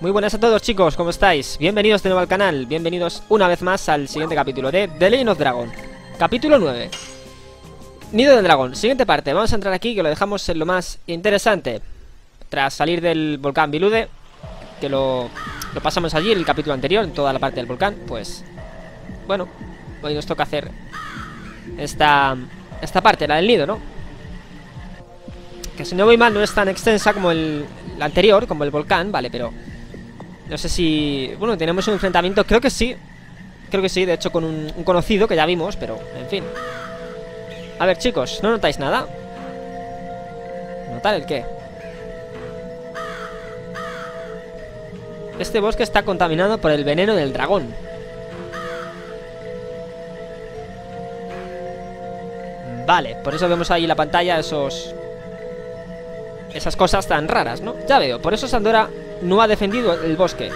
Muy buenas a todos, chicos, ¿cómo estáis? Bienvenidos de nuevo al canal, bienvenidos una vez más al siguiente capítulo de The Legend of Dragon. Capítulo 9, Nido del Dragón, siguiente parte. Vamos a entrar aquí, que lo dejamos en lo más interesante. Tras salir del volcán Bilude, que lo pasamos allí en el capítulo anterior, en toda la parte del volcán. Pues, bueno, hoy nos toca hacer esta parte, la del nido, ¿no? Que si no voy mal no es tan extensa como la anterior, como el volcán, vale, pero... no sé si... bueno, tenemos un enfrentamiento, creo que sí, de hecho con un conocido que ya vimos, pero, en fin. A ver, chicos, ¿no notáis nada? ¿Notar el qué? Este bosque está contaminado por el veneno del dragón. Vale, por eso vemos ahí en la pantalla esas cosas tan raras, ¿no? Ya veo, por eso Sandora no ha defendido el bosque.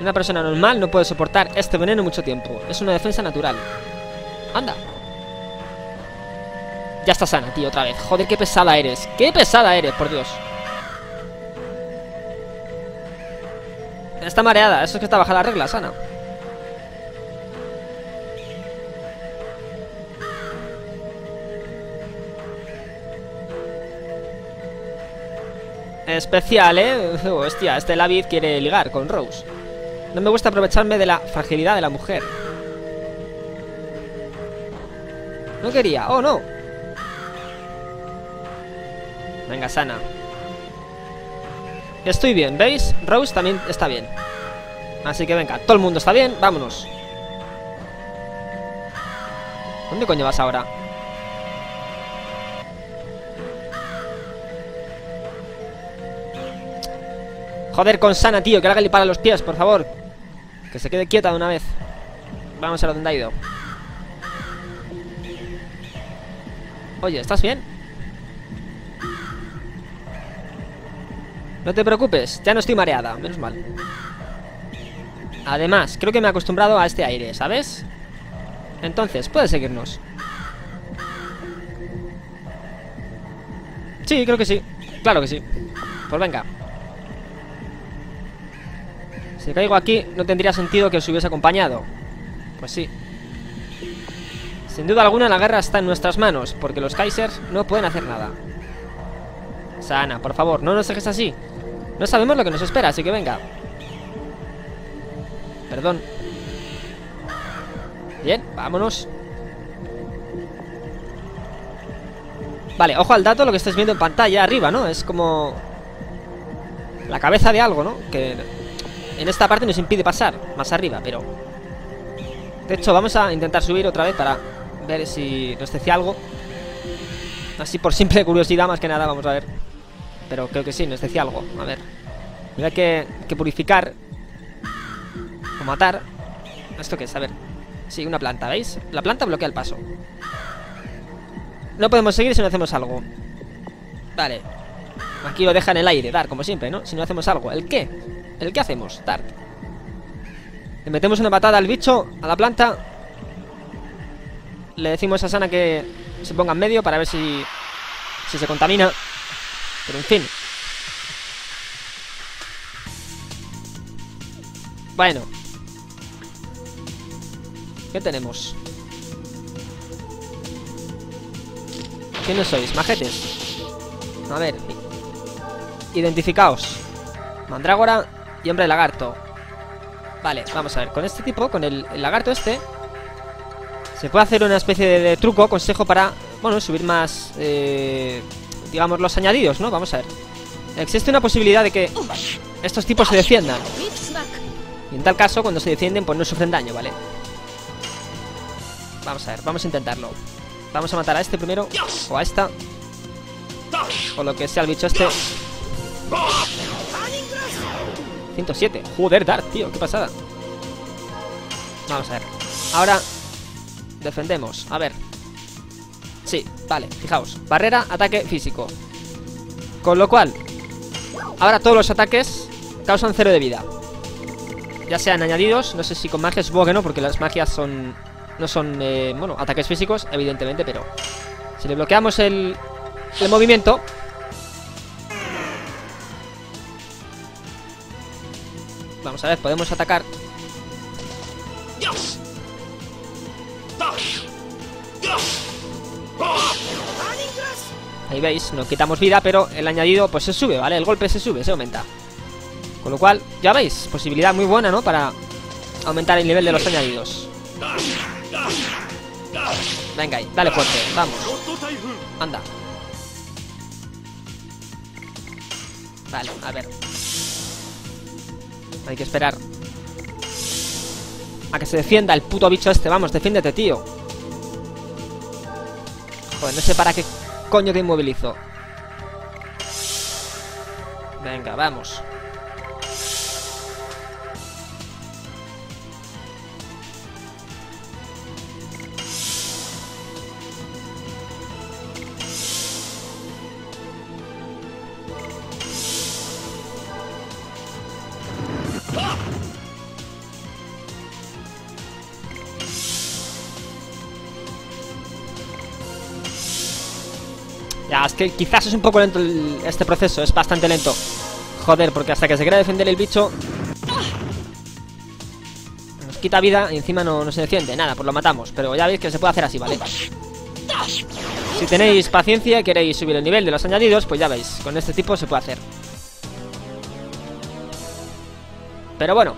Una persona normal no puede soportar este veneno mucho tiempo. Es una defensa natural. Anda. Ya está sana, tío, otra vez. Joder, qué pesada eres. ¡Qué pesada eres, por Dios! Está mareada. Eso es que está baja la regla, Sana. Especial, ¿eh? Hostia, este Lavid quiere ligar con Rose. No me gusta aprovecharme de la fragilidad de la mujer. No quería, oh no. Venga, Sana. Estoy bien, ¿veis? Rose también está bien. Así que venga, todo el mundo está bien, vámonos. ¿Dónde coño vas ahora? Joder con Sana, tío, que la haga le para los pies, por favor. Que se quede quieta de una vez. Vamos a ver dónde ha ido. Oye, ¿estás bien? No te preocupes, ya no estoy mareada, menos mal. Además, creo que me he acostumbrado a este aire, ¿sabes? Entonces, puedes seguirnos. Sí, creo que sí, claro que sí. Pues venga. Si caigo aquí, no tendría sentido que os hubiese acompañado. Pues sí. Sin duda alguna, la guerra está en nuestras manos, porque los Kaisers no pueden hacer nada. Sana, por favor, no nos dejes así. No sabemos lo que nos espera, así que venga. Perdón. Bien, vámonos. Vale, ojo al dato, lo que estáis viendo en pantalla arriba, ¿no? Es como... la cabeza de algo, ¿no? Que... en esta parte nos impide pasar más arriba, pero... de hecho, vamos a intentar subir otra vez para ver si nos decía algo. Así por simple curiosidad, más que nada, vamos a ver. Pero creo que sí, nos decía algo. A ver. Habría que purificar. O matar. ¿Esto qué es? A ver. Sí, una planta, ¿veis? La planta bloquea el paso. No podemos seguir si no hacemos algo. Vale. Aquí lo deja en el aire, Dart, como siempre, ¿no? Si no hacemos algo. ¿El qué? ¿El qué hacemos, Dart? Le metemos una patada al bicho, a la planta. Le decimos a Sana que se ponga en medio para ver si se contamina. Pero en fin. Bueno. ¿Qué tenemos? ¿Quiénes sois? Majetes. A ver. Identificaos. Mandrágora y hombre lagarto. Vale, vamos a ver. Con este tipo, con el lagarto este, se puede hacer una especie de truco, consejo para, bueno, subir más, digamos, los añadidos, ¿no? Vamos a ver. Existe una posibilidad de que estos tipos se defiendan. Y en tal caso, cuando se defienden, pues no sufren daño, ¿vale? Vamos a ver, vamos a intentarlo. Vamos a matar a este primero, o a esta, o lo que sea el bicho este. 107. Joder, Dart, tío, qué pasada. Vamos a ver. Ahora defendemos. A ver. Sí, vale, fijaos. Barrera, ataque físico. Con lo cual, ahora todos los ataques causan 0 de vida. Ya sean añadidos, no sé si con magias, supongo que no, porque las magias son... no son, bueno, ataques físicos, evidentemente, pero... si le bloqueamos el... el movimiento. Vamos a ver, podemos atacar. Ahí veis, nos quitamos vida, pero el añadido pues se sube, ¿vale? El golpe se sube, se aumenta. Con lo cual, ya veis, posibilidad muy buena, ¿no? Para aumentar el nivel de los añadidos. Venga ahí, dale fuerte, vamos. Anda. Vale, a ver. Hay que esperar a que se defienda el puto bicho este. Vamos, defiéndete, tío. Joder, no sé para qué coño te inmovilizo. Venga, vamos. Ya, es que quizás es un poco lento este proceso, es bastante lento. Joder, porque hasta que se quiera defender el bicho nos quita vida y encima no se defiende. Nada, pues lo matamos, pero ya veis que se puede hacer así, ¿vale? Si tenéis paciencia y queréis subir el nivel de los añadidos, pues ya veis, con este tipo se puede hacer. Pero bueno,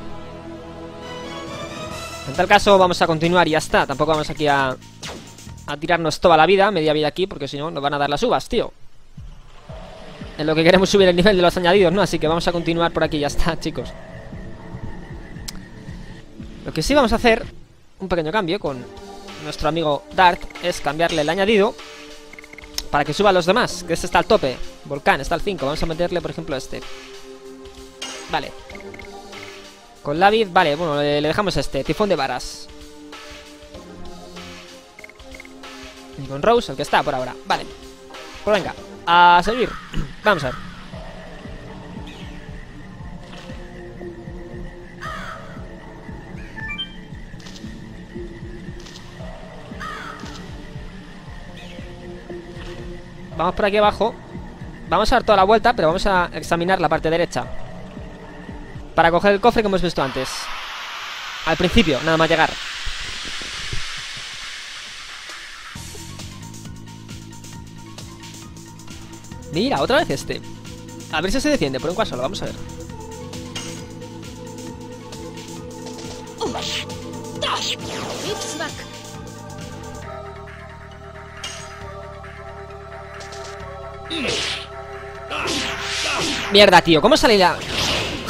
en tal caso vamos a continuar y ya está. Tampoco vamos aquí a tirarnos toda la vida, media vida aquí, porque si no nos van a dar las uvas, tío. Es lo que queremos, subir el nivel de los añadidos, ¿no? Así que vamos a continuar por aquí, ya está, chicos. Lo que sí vamos a hacer, un pequeño cambio con nuestro amigo Dart, es cambiarle el añadido para que suba a los demás, que este está al tope. Volcán está al 5, vamos a meterle, por ejemplo, este. Vale. Con Lavid, vale, bueno, le dejamos este, tifón de varas. Y con Rose, el que está por ahora. Vale. Pues venga, a servir. Vamos a ver. Vamos por aquí abajo. Vamos a dar toda la vuelta, pero vamos a examinar la parte derecha para coger el cofre que hemos visto antes. Al principio, nada más llegar. Mira, otra vez este. A ver si se defiende por un cuarzo, lo vamos a ver. Mierda, tío, ¿cómo sale la...?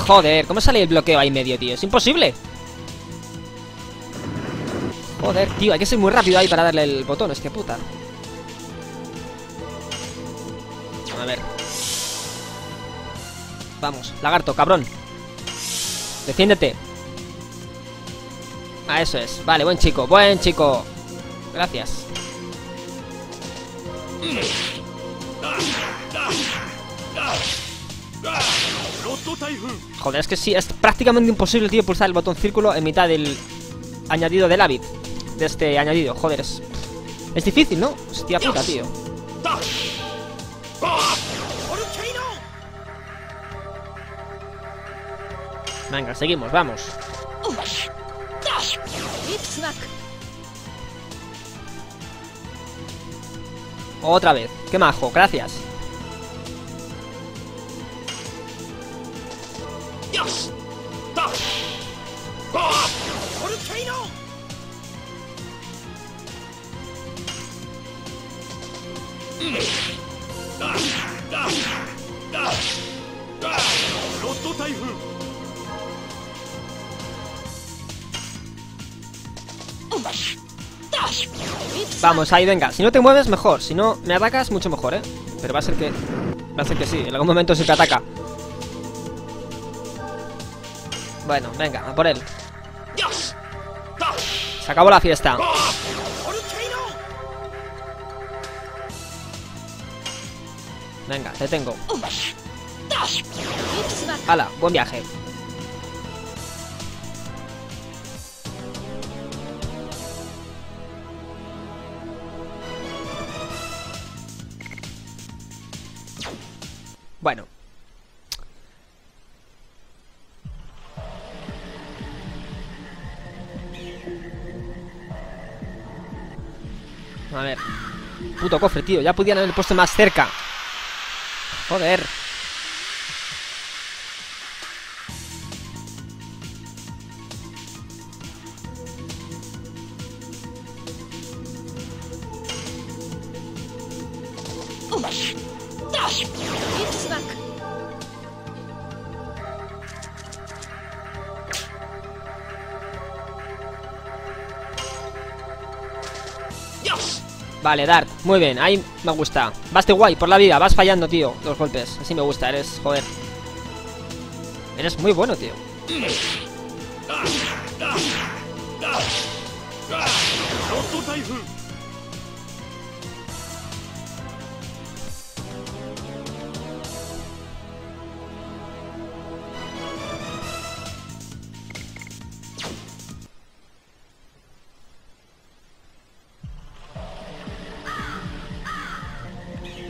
Joder, ¿cómo sale el bloqueo ahí medio, tío? Es imposible. Joder, tío, hay que ser muy rápido ahí para darle el botón, hostia puta. A ver. Vamos, lagarto, cabrón. Defiéndete. Ah, eso es. Vale, buen chico, buen chico. Gracias. Joder, es que sí, es prácticamente imposible, tío, pulsar el botón círculo en mitad del añadido del Abiz. De este añadido, joder, es difícil, ¿no? Hostia puta, tío. Venga, seguimos, vamos. Otra vez, qué majo, gracias. Vamos, ahí, venga. Si no te mueves, mejor. Si no me atacas, mucho mejor, ¿eh? Pero va a ser que sí. En algún momento se te ataca. Bueno, venga, a por él. Se acabó la fiesta. Venga, te tengo. Hala, buen viaje. Bueno. A ver. Puto cofre, tío. Ya podían haber puesto más cerca. Joder. Vale, Dart, muy bien, ahí me gusta. Vas de guay por la vida, vas fallando, tío, los golpes. Así me gusta, eres, joder. Eres muy bueno, tío.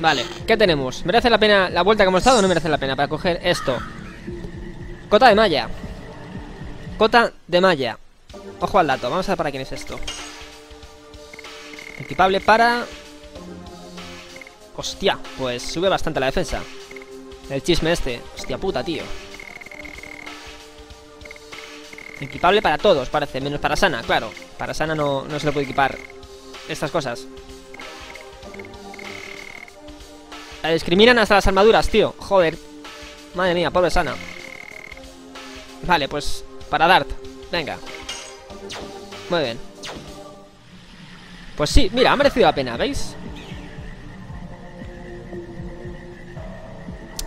Vale, ¿qué tenemos? ¿Merece la pena la vuelta que hemos dado o no merece la pena para coger esto? Cota de malla. Cota de malla. Ojo al dato, vamos a ver para quién es esto. Equipable para... Hostia, pues sube bastante la defensa. El chisme este, hostia puta, tío. Equipable para todos, parece, menos para Shana, claro. Para Shana no se le puede equipar estas cosas. La discriminan hasta las armaduras, tío. Joder. Madre mía, pobre Shana. Vale, pues para Dart. Venga. Muy bien. Pues sí, mira, ha merecido la pena, ¿veis?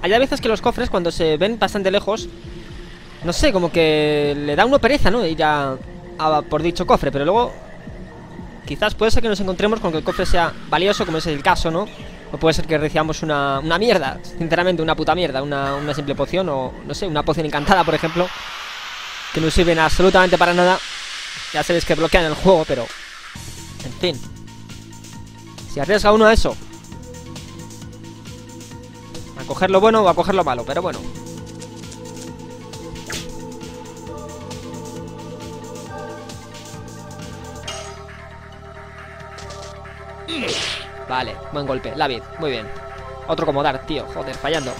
Hay a veces que los cofres, cuando se ven bastante lejos, no sé, como que le da una pereza, ¿no? Ir a por dicho cofre, pero luego quizás puede ser que nos encontremos con que el cofre sea valioso, como es el caso, ¿no? O puede ser que recibamos una mierda, sinceramente, una puta mierda, una simple poción o, no sé, una poción encantada, por ejemplo, que no sirven absolutamente para nada. Ya sabéis que bloquean el juego, pero... en fin. Si arriesga uno a eso. A coger lo bueno o a coger lo malo, pero bueno. Vale, buen golpe, Lavid, muy bien. Otro como Dart, tío, joder, fallando.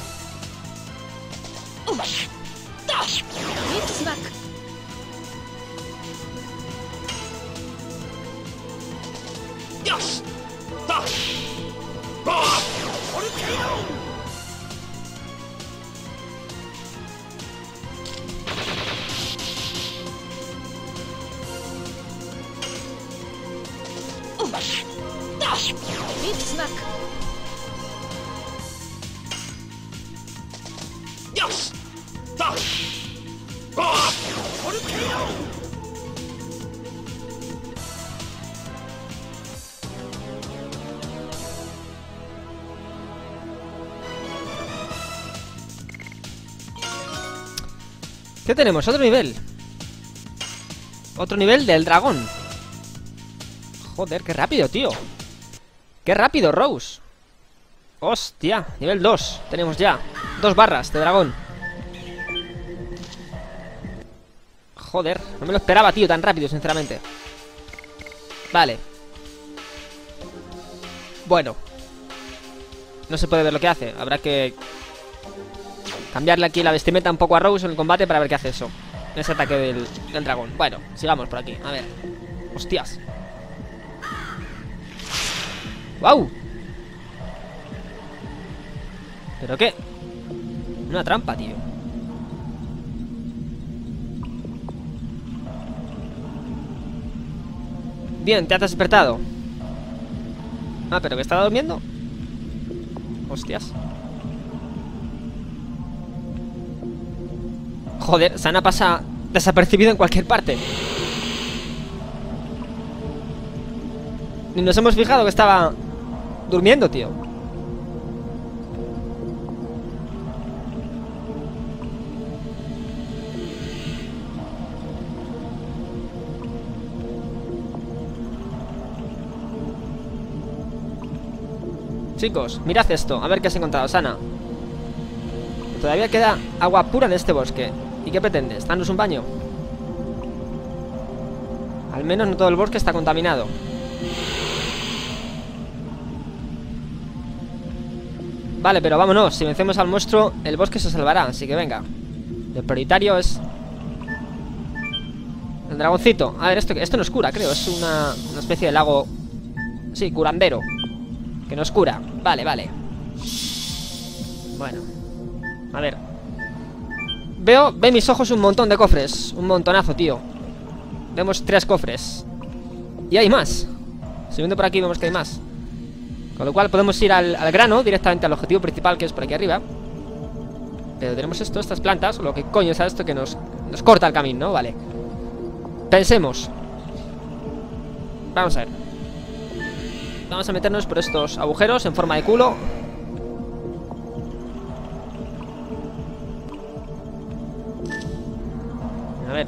¿Qué tenemos? Otro nivel. Otro nivel del dragón. Joder, qué rápido, tío. Qué rápido, Rose. Hostia, nivel 2. Tenemos ya 2 barras de dragón. Joder, no me lo esperaba, tío, tan rápido, sinceramente. Vale. Bueno. No se puede ver lo que hace. Habrá que... cambiarle aquí la vestimenta un poco a Rose en el combate para ver qué hace eso. Ese ataque del dragón. Bueno, sigamos por aquí. A ver. Hostias. ¡Wow! ¿Pero qué? Una trampa, tío. Bien, te has despertado. Ah, pero que estaba durmiendo. Hostias. Joder, Shana pasa desapercibido en cualquier parte. Ni nos hemos fijado que estaba durmiendo, tío. Chicos, mirad esto. A ver qué has encontrado, Shana. Todavía queda agua pura en este bosque. ¿Y qué pretendes? ¿Darnos un baño? Al menos no todo el bosque está contaminado. Vale, pero vámonos. Si vencemos al monstruo, el bosque se salvará. Así que venga. El prioritario es... el dragoncito. A ver, esto no es cura, creo. Es una especie de lago... sí, curandero. Que nos cura. Vale, vale. Bueno. A ver. Ve mis ojos un montón de cofres. Un montonazo, tío. Vemos 3 cofres. Y hay más. Subiendo por aquí vemos que hay más. Con lo cual podemos ir al grano, directamente al objetivo principal, que es por aquí arriba. Pero tenemos estas plantas, o lo que coño es esto que nos corta el camino, ¿no? Vale. Pensemos. Vamos a ver. Vamos a meternos por estos agujeros en forma de culo. A ver.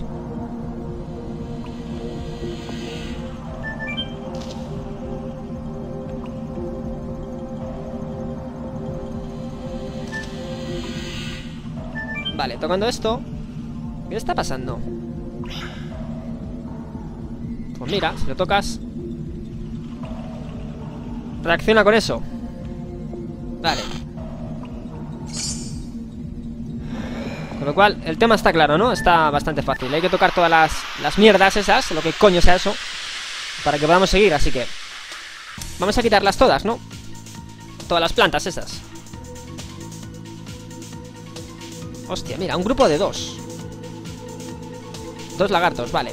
Vale, tocando esto. ¿Qué está pasando? Pues mira, si lo tocas, reacciona con eso. Vale. Con lo cual, el tema está claro, ¿no? Está bastante fácil. Hay que tocar todas las mierdas esas, lo que coño sea eso, para que podamos seguir, así que vamos a quitarlas todas, ¿no? Todas las plantas esas. Hostia, mira, un grupo de 2. 2 lagartos, vale.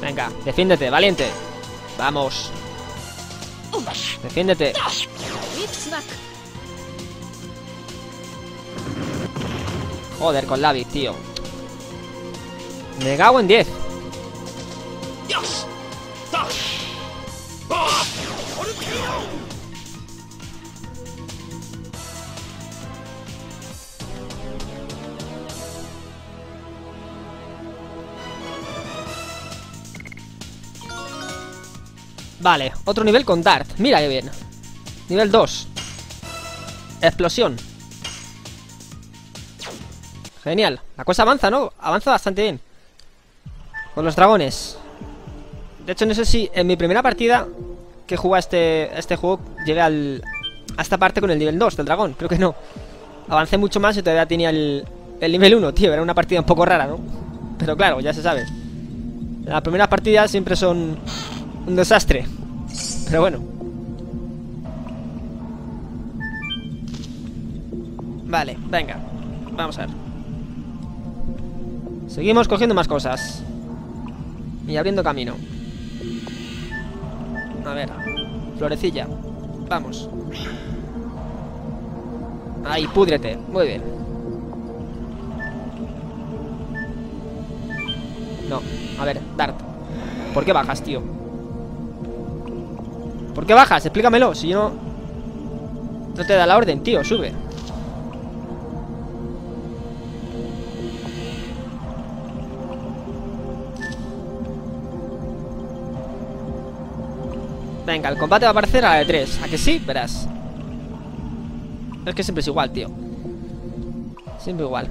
Venga, defiéndete, valiente. Vamos. Defiéndete. Joder, con Lavid, tío. Me cago en 10. Vale, otro nivel con Dart. Mira qué bien. Nivel 2. Explosión. Genial. La cosa avanza, ¿no? Avanza bastante bien. Con los dragones. De hecho, no sé si en mi primera partida que jugué a este juego llegué a esta parte con el nivel 2 del dragón. Creo que no. Avancé mucho más y todavía tenía el nivel 1, tío. Era una partida un poco rara, ¿no? Pero claro, ya se sabe. Las primeras partidas siempre son... un desastre. Pero bueno. Vale, venga. Vamos a ver. Seguimos cogiendo más cosas y abriendo camino. A ver. Florecilla. Vamos. Ahí, púdrete. Muy bien. No. A ver, Dart. ¿Por qué bajas, tío? ¿Por qué bajas? Explícamelo. Si yo no te da la orden, tío. Sube. Venga, el combate va a parecer a la de 3. ¿A que sí? Verás. Es que siempre es igual, tío. Siempre igual.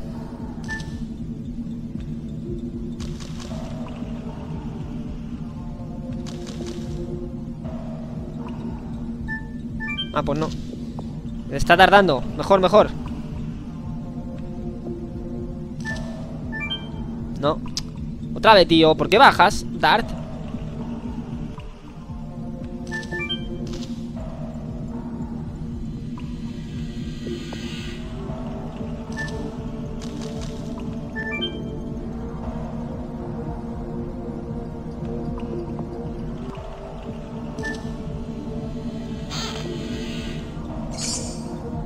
Ah, pues no. Está tardando. Mejor, mejor. No. Otra vez, tío. ¿Por qué bajas, Dart?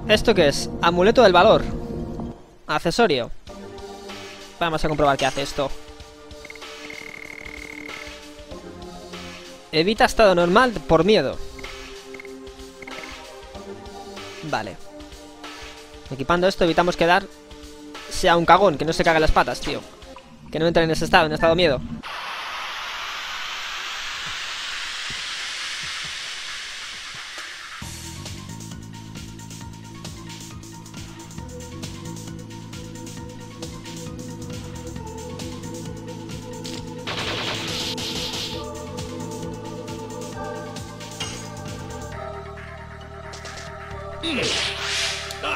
¿Esto qué es? Amuleto del valor. Accesorio. Vamos a comprobar qué hace esto. Evita estado normal por miedo. Vale. Equipando esto evitamos que Dart sea un cagón, que no se cague las patas, tío. Que no entre en ese estado, en estado miedo.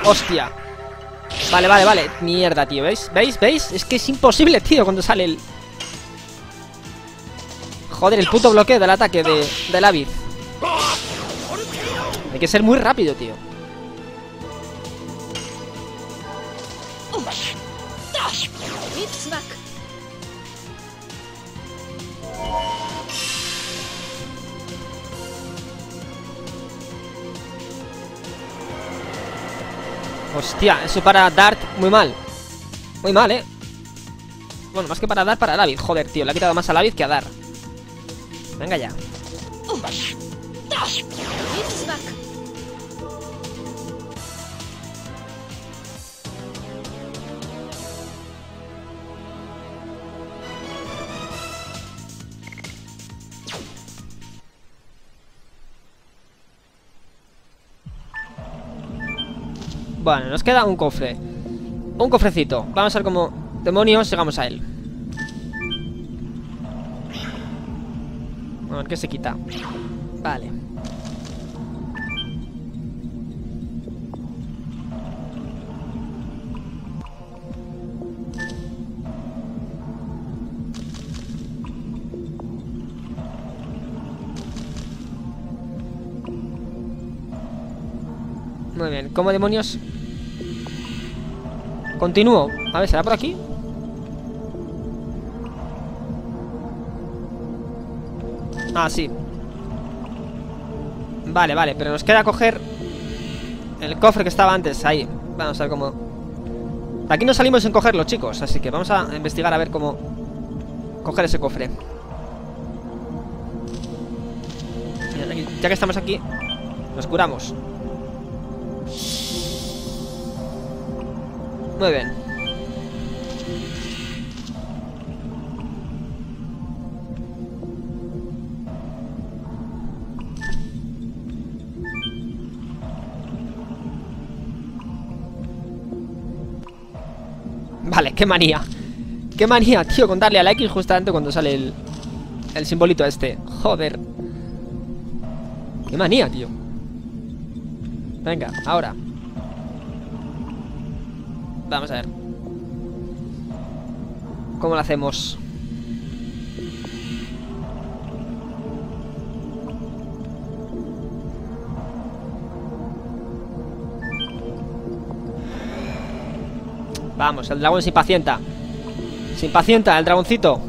Hostia. Vale, vale, vale. Mierda, tío, ¿veis? ¿Veis? ¿Veis? Es que es imposible, tío, cuando sale el... Joder, el puto bloqueo del ataque de Lavid. Hay que ser muy rápido, tío. Hostia, eso para Dart, muy mal. Muy mal, Bueno, más que para Dart, para Lavid. Joder, tío, le ha quitado más a Lavid que a Dart. Venga ya. Bueno, nos queda un cofre. Un cofrecito. Vamos a ver cómo demonios llegamos a él. A ver qué se quita. Vale. Muy bien, ¿cómo demonios? Continúo. A ver, ¿será por aquí? Ah, sí. Vale, vale, pero nos queda coger el cofre que estaba antes, ahí. Vamos a ver cómo... De aquí no salimos sin cogerlo, chicos, así que vamos a investigar a ver cómo coger ese cofre. Ya que estamos aquí, nos curamos. Muy bien. Vale, qué manía. Qué manía, tío, con darle a la X justamente cuando sale el simbolito este. Joder. Qué manía, tío. Venga, ahora. Vamos a ver cómo lo hacemos. Vamos, el dragón se impacienta. Se impacienta el dragoncito.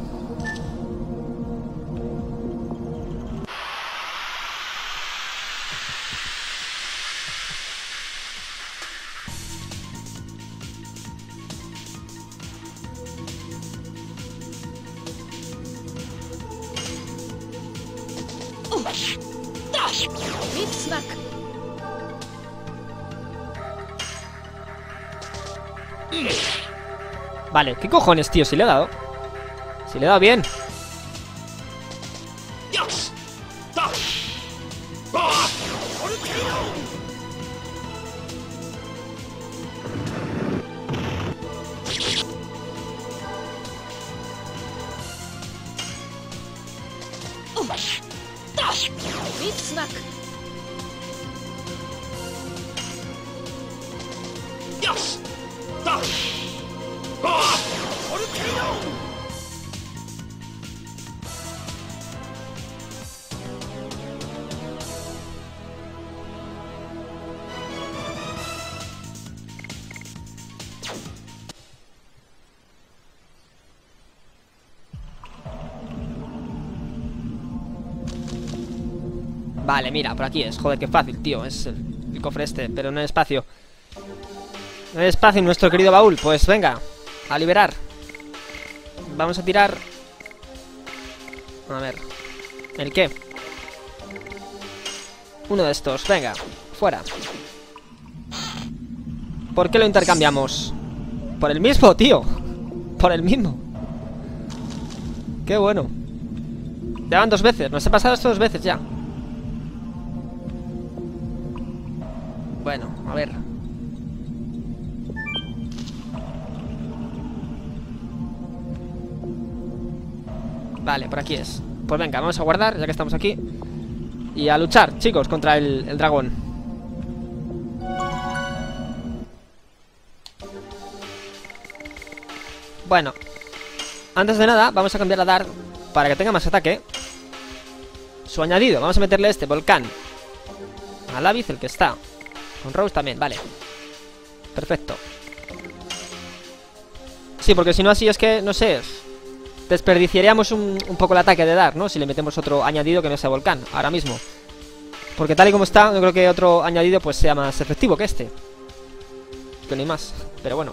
Vale, ¿qué cojones, tío? Si le he dado. Si le he dado bien. Vale, mira, por aquí es. Joder, qué fácil, tío. Es el cofre este, pero no hay espacio. No hay espacio en nuestro querido baúl. Pues venga, a liberar. Vamos a tirar... A ver... ¿El qué? Uno de estos, venga, fuera. ¿Por qué lo intercambiamos? Por el mismo, tío. Por el mismo. Qué bueno. Ya van 2 veces, nos he pasado esto 2 veces ya. Bueno, a ver. Vale, por aquí es. Pues venga, vamos a guardar, ya que estamos aquí. Y a luchar, chicos, contra el dragón. Bueno, antes de nada, vamos a cambiar a Dart para que tenga más ataque. Su añadido, vamos a meterle este, volcán. A Lavid, el que está. Con Rose también, vale. Perfecto. Sí, porque si no así es que, no sé... Desperdiciaríamos un poco el ataque de Dart, ¿no? Si le metemos otro añadido que no sea volcán, ahora mismo. Porque tal y como está, yo creo que otro añadido pues sea más efectivo que este. Que no hay más, pero bueno.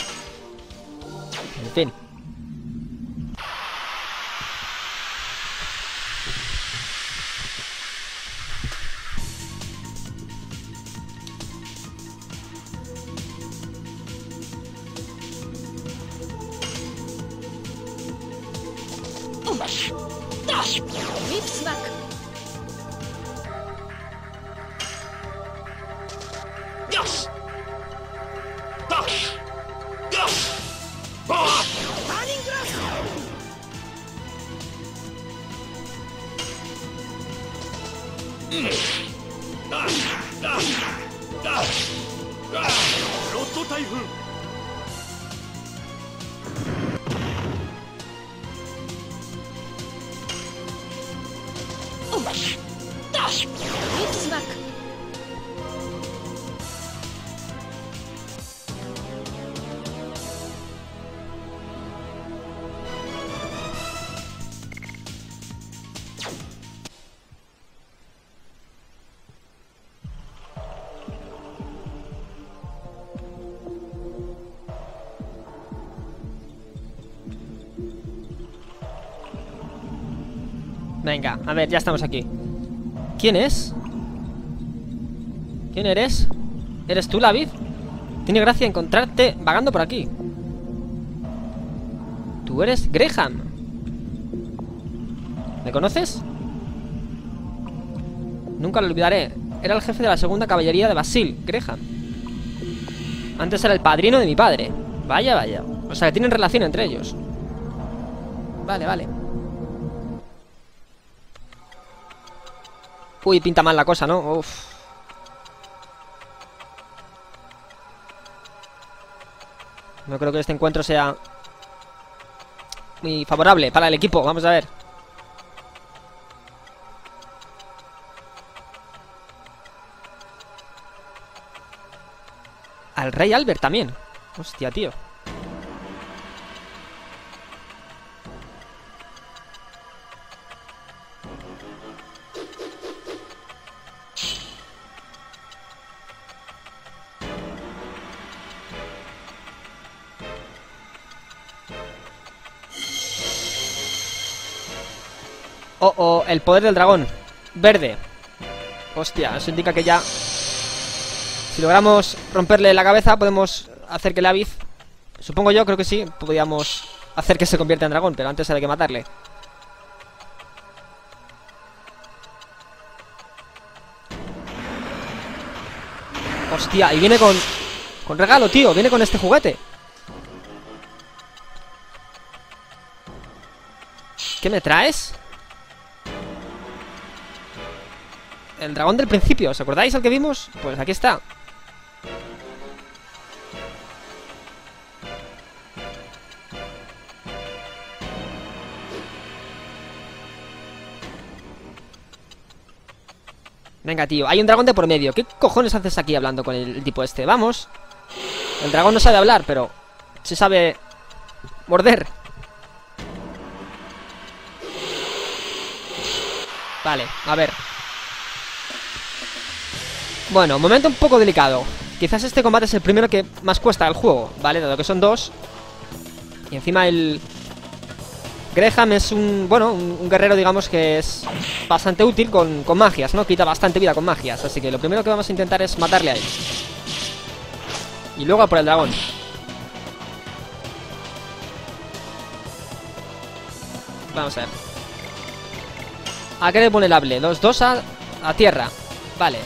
En fin. Venga, a ver, ya estamos aquí. ¿Quién es? ¿Quién eres? ¿Eres tú, Lavid? Tiene gracia encontrarte vagando por aquí. ¿Tú eres Greham? ¿Me conoces? Nunca lo olvidaré. Era el jefe de la 2ª caballería de Basil, Greham. Antes era el padrino de mi padre. Vaya, vaya. O sea, que tienen relación entre ellos. Vale, vale. Uy, pinta mal la cosa, ¿no? Uf. No creo que este encuentro sea muy favorable para el equipo. Vamos a ver. Al Rey Albert también. Hostia, tío. Oh, oh, el poder del dragón. Verde. Hostia, eso indica que ya... Si logramos romperle la cabeza, podemos hacer que Lavid... Supongo yo, creo que sí. Podríamos hacer que se convierta en dragón, pero antes había que matarle. Hostia, y viene con... Con regalo, tío. Viene con este juguete. ¿Qué me traes? El dragón del principio, ¿os acordáis al que vimos? Pues aquí está. Venga, tío, hay un dragón de por medio. ¿Qué cojones haces aquí hablando con el tipo este? Vamos. El dragón no sabe hablar, pero sí sabe morder. Vale, a ver. Bueno, momento un poco delicado. Quizás este combate es el primero que más cuesta el juego, ¿vale? Dado que son 2. Y encima el... Greham es un, bueno, un guerrero, digamos, que es bastante útil con magias, ¿no? Quita bastante vida con magias, así que lo primero que vamos a intentar es matarle a él. Y luego a por el dragón. Vamos a ver. ¿A qué le pone el hable? Los dos a tierra. Vale.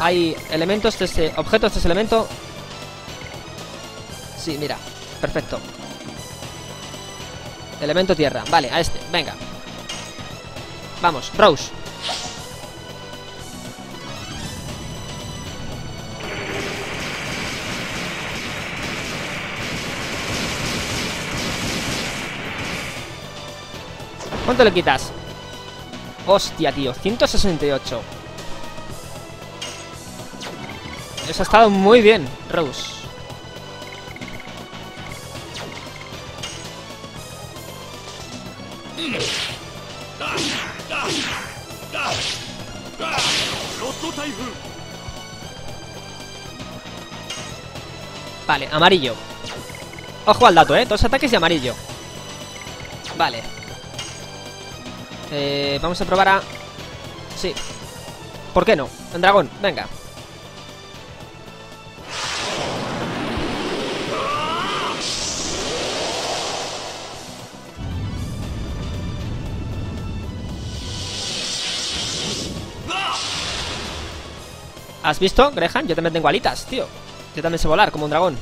Hay elementos de ese, objetos de ese elemento. Sí, mira. Perfecto. Elemento tierra, vale, a este, venga. Vamos, Rose. ¿Cuánto le quitas? Hostia, tío, 168. Eso ha estado muy bien, Rose. Vale, amarillo. Ojo al dato, dos ataques y amarillo. Vale. Vamos a probar a... Sí. ¿Por qué no? El dragón, venga. ¿Has visto, Greham? Yo también tengo alitas, tío. Yo también sé volar, como un dragón.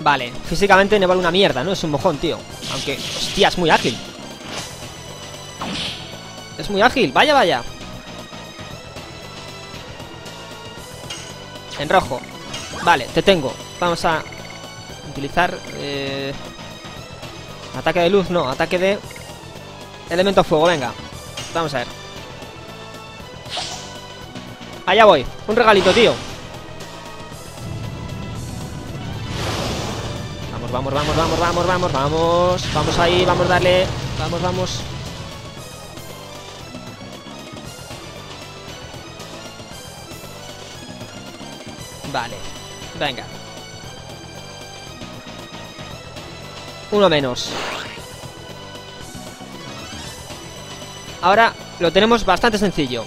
Vale, físicamente no vale una mierda, ¿no? Es un mojón, tío. Aunque, hostia, es muy ágil. Es muy ágil, vaya, vaya. En rojo. Vale, te tengo. Vamos a utilizar... Ataque de luz, no. Ataque de... Elemento fuego, venga. Vamos a ver. Allá voy. Un regalito, tío. Vamos, vamos, vamos, vamos, vamos, vamos. Vamos ahí, vamos, darle. Vamos, vamos. Vale, venga. Uno menos. Ahora lo tenemos bastante sencillo,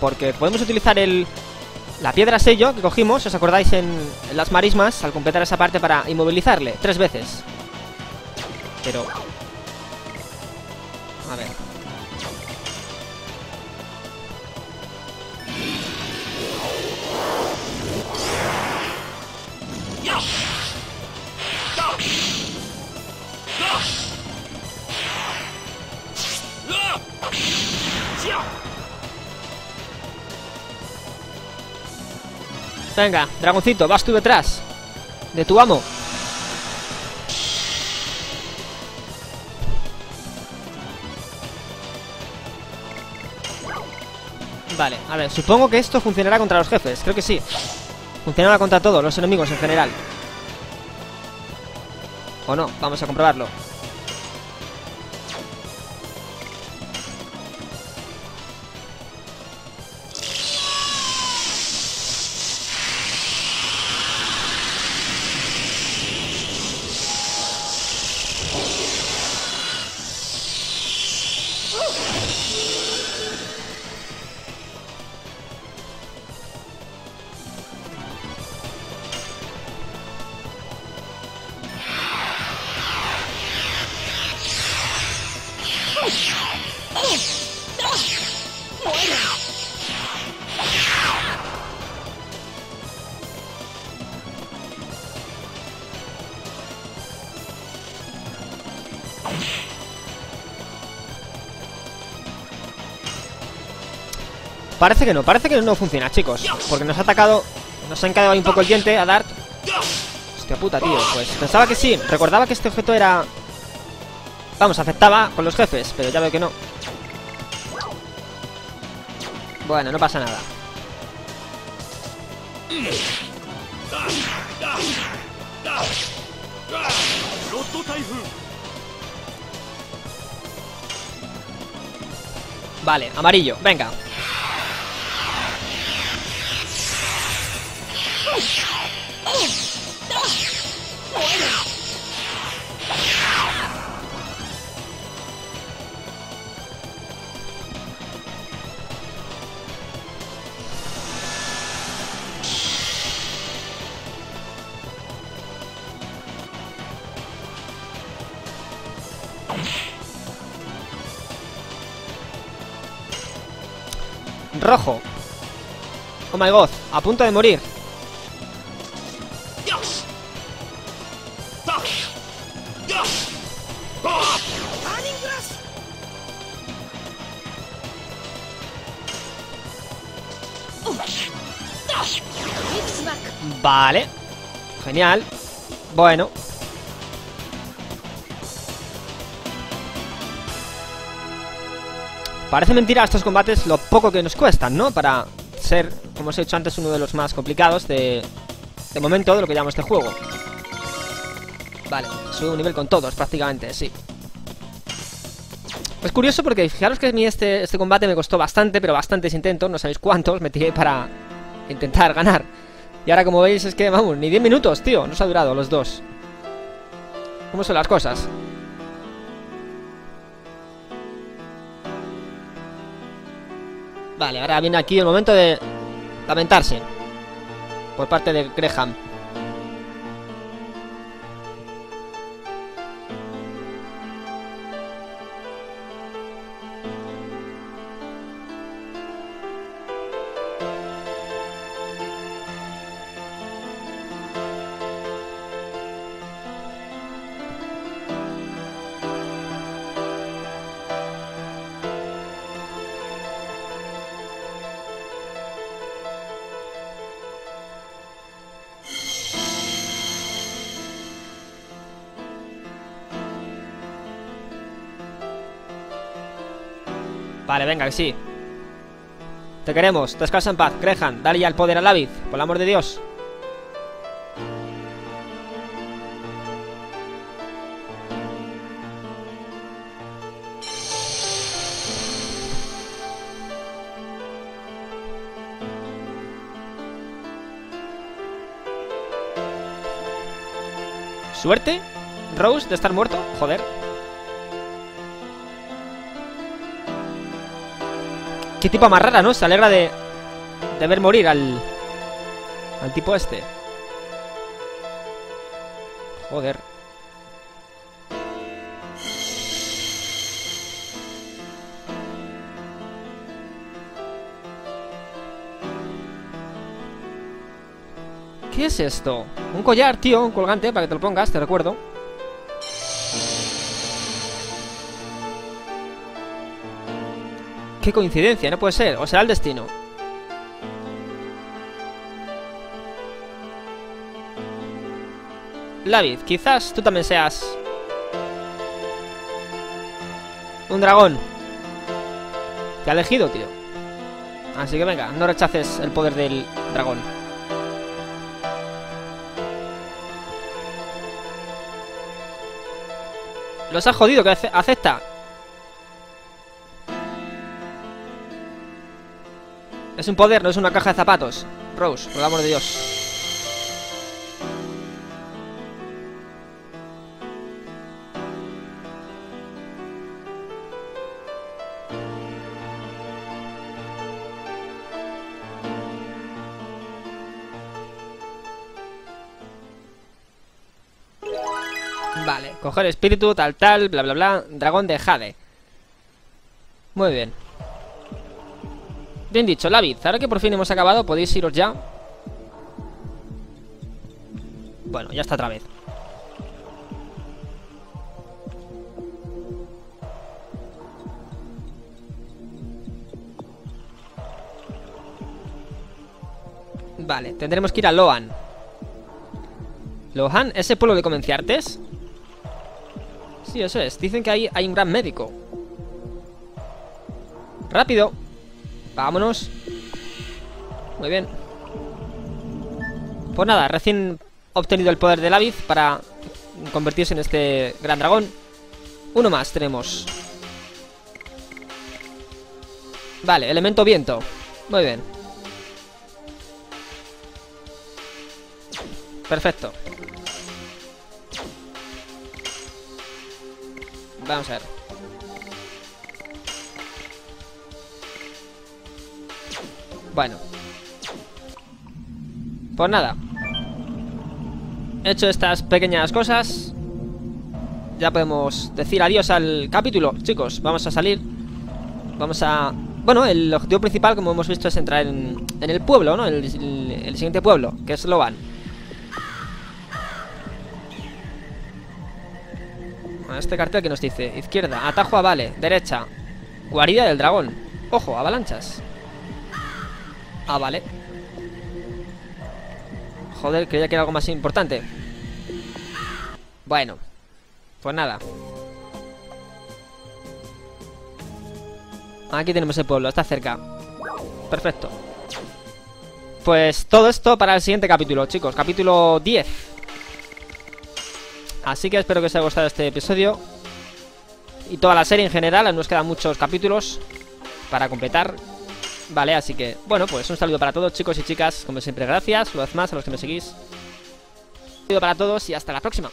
porque podemos utilizar el... La piedra sello que cogimos, ¿os acordáis? En las marismas, al completar esa parte para inmovilizarle, 3 veces. Pero... A ver. Venga, dragoncito, vas tú detrás de tu amo. Vale, a ver, supongo que esto funcionará contra los jefes, creo que sí. Funcionará contra todos los enemigos en general. O no, vamos a comprobarlo. Parece que no funciona, chicos. Porque nos ha atacado. Nos ha encallado un poco el diente a Dart. Hostia puta, tío. Pues pensaba que sí. Recordaba que este objeto era... Vamos, aceptaba con los jefes, pero ya veo que no. Bueno, no pasa nada. Vale, amarillo, venga. Rojo. Oh my god, a punto de morir. Vale. Genial. Bueno. Parece mentira estos combates lo poco que nos cuestan, ¿no? Para ser, como os he dicho antes, uno de los más complicados de momento de lo que llamo este juego. Vale, subo un nivel con todos prácticamente, sí. Es curioso porque fijaros que a mí este combate me costó bastante, pero bastantes intentos, no sabéis cuántos, me tiré para intentar ganar. Y ahora como veis es que, vamos, ni 10 minutos, tío, nos ha durado los dos. ¿Cómo son las cosas? Vale, ahora viene aquí el momento de lamentarse por parte de Greham. Vale, venga, que sí. Te queremos, descansa en paz, Greham. Dale ya el poder a Lavid, por el amor de Dios. ¿Suerte? ¿Rose de estar muerto? Joder. Qué tipo más rara, ¿no? Se alegra de ver morir al tipo este. Joder. ¿Qué es esto? Un collar, tío, un colgante para que te lo pongas, te recuerdo. Qué coincidencia, no puede ser, o será el destino. Lavid, quizás tú también seas un dragón. Te ha elegido, tío. Así que venga, no rechaces el poder del dragón. Los has jodido, que acepta. Es un poder, no es una caja de zapatos. Rose, por el amor de Dios. Vale, coger espíritu, tal, bla, bla, bla. Dragón de Jade. Muy bien. Bien dicho, Lavid, ahora que por fin hemos acabado, podéis iros ya. Bueno, ya está otra vez. Vale, tendremos que ir a Lohan. Lohan, ¿ese pueblo de comerciantes? Sí, eso es. Dicen que ahí hay un gran médico. ¡Rápido! ¡Vámonos! Muy bien. Pues nada, recién obtenido el poder de Lavid para convertirse en este gran dragón. Uno más tenemos. Vale, elemento viento. Muy bien. Perfecto. Vamos a ver. Bueno. Pues nada. He hecho estas pequeñas cosas. Ya podemos decir adiós al capítulo, chicos. Vamos a salir. Vamos a... Bueno, el objetivo principal, como hemos visto, es entrar en el pueblo, ¿no? El siguiente pueblo, que es Lohan. Este cartel que nos dice: izquierda, atajo a Vale, derecha, guarida del dragón. Ojo, avalanchas. Ah, vale. Joder, creía que era algo más importante. Bueno, pues nada. Aquí tenemos el pueblo, está cerca. Perfecto. Pues todo esto para el siguiente capítulo, chicos. Capítulo 10. Así que espero que os haya gustado este episodio. Y toda la serie en general. Aún nos quedan muchos capítulos para completar. Vale, así que... Bueno, pues un saludo para todos, chicos y chicas. Como siempre, gracias. Una vez más a los que me seguís. Un saludo para todos y hasta la próxima.